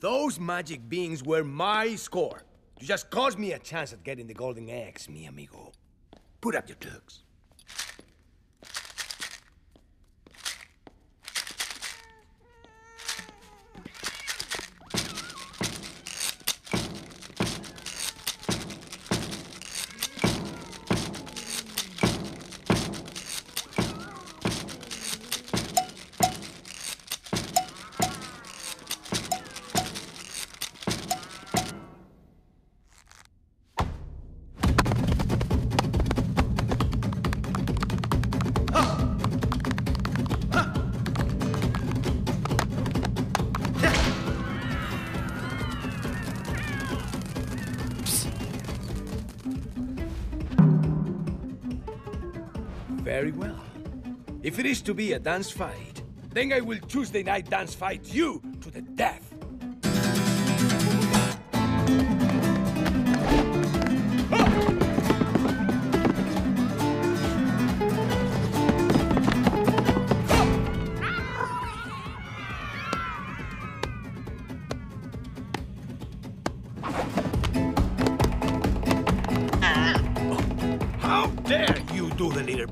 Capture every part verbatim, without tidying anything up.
Those magic beings were my score. You just caused me a chance at getting the golden axe, mi amigo. Put up your tux. Very well. If it is to be a dance fight, then I will Tuesday night dance fight you to the death.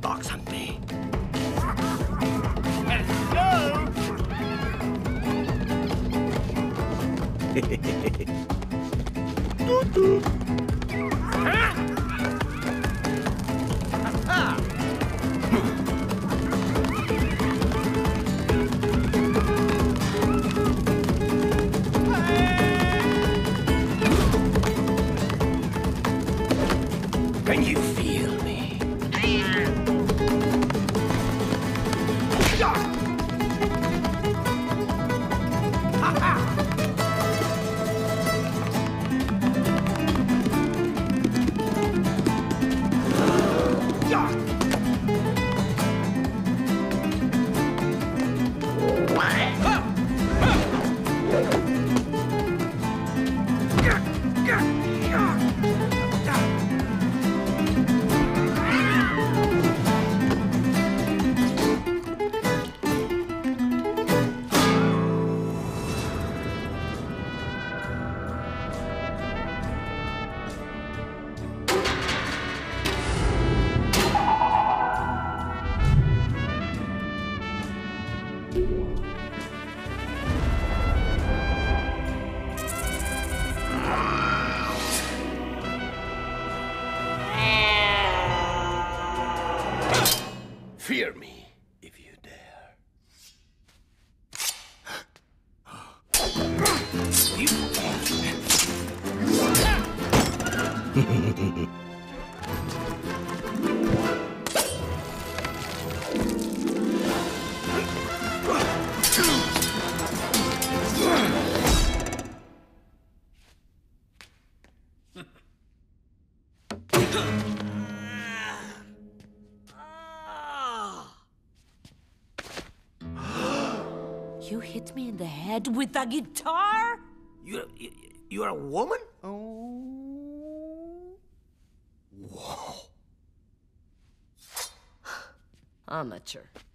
Box on me. Let's go! Doo-doo. Huh? Can you feel me? Fear me, if you dare. You hit me in the head with a guitar? You, you, you're a woman? Oh. Whoa. Amateur.